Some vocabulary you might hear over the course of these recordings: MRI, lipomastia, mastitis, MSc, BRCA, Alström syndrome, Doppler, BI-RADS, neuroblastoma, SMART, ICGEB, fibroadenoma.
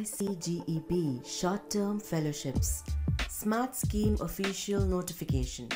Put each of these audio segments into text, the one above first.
ICGEB Short-Term Fellowships SMART Scheme Official Notification.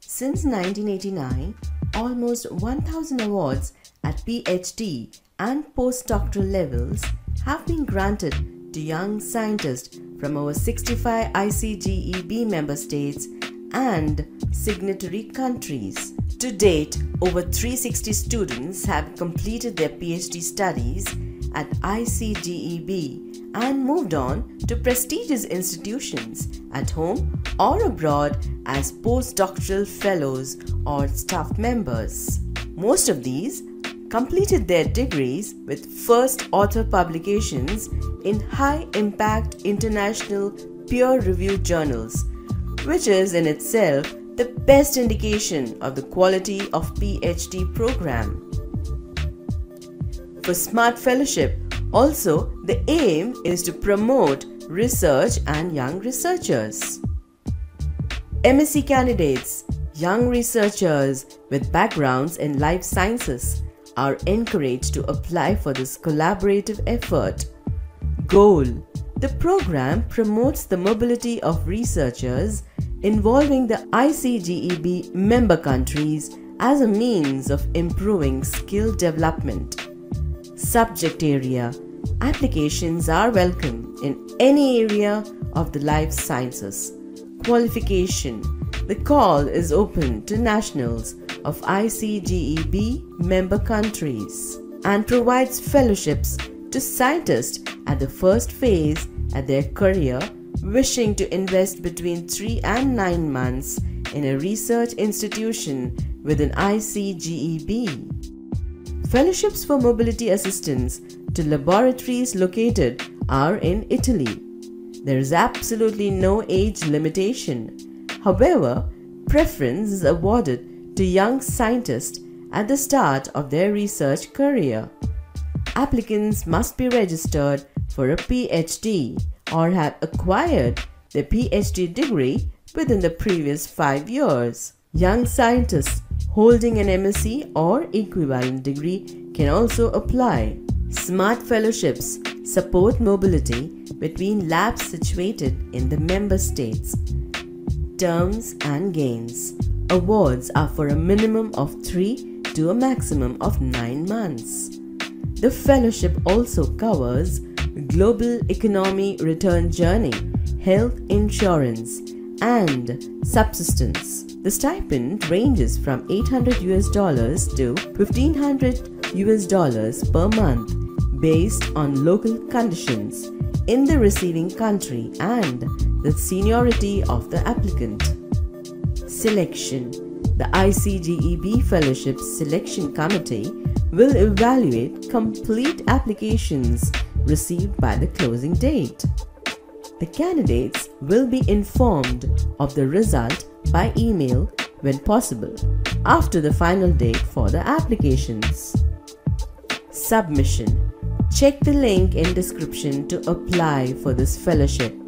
Since 1989, almost 1,000 awards at PhD and postdoctoral levels have been granted to young scientists from over 65 ICGEB member states and signatory countries. To date, over 360 students have completed their PhD studies at ICGEB and moved on to prestigious institutions at home or abroad as postdoctoral fellows or staff members. Most of these completed their degrees with first author publications in high-impact international peer-reviewed journals, which is in itself the best indication of the quality of PhD program. For SMART Fellowship, also the aim is to promote research and young researchers. MSc candidates, young researchers with backgrounds in life sciences are encouraged to apply for this collaborative effort. Goal: the program promotes the mobility of researchers involving the ICGEB member countries as a means of improving skill development. Subject area: applications are welcome in any area of the life sciences. Qualification: the call is open to nationals of ICGEB member countries and provides fellowships to scientists at the first phase of their career wishing to invest between 3 and 9 months in a research institution within ICGEB. Fellowships for mobility assistance to laboratories located are in Italy. There is absolutely no age limitation. However, preference is awarded to young scientists at the start of their research career. Applicants must be registered for a PhD or have acquired their PhD degree within the previous 5 years. Young scientists holding an MSc or equivalent degree can also apply. SMART Fellowships support mobility between labs situated in the member states. Terms and gains: awards are for a minimum of 3 to a maximum of 9 months. The fellowship also covers global economy return journey, health insurance, and subsistence. The stipend ranges from $800 to $1,500 per month based on local conditions in the receiving country and the seniority of the applicant. Selection: the ICGEB Fellowship Selection Committee will evaluate complete applications received by the closing date. The candidates will be informed of the result by email when possible after the final date for the applications. Submission: check the link in description to apply for this fellowship.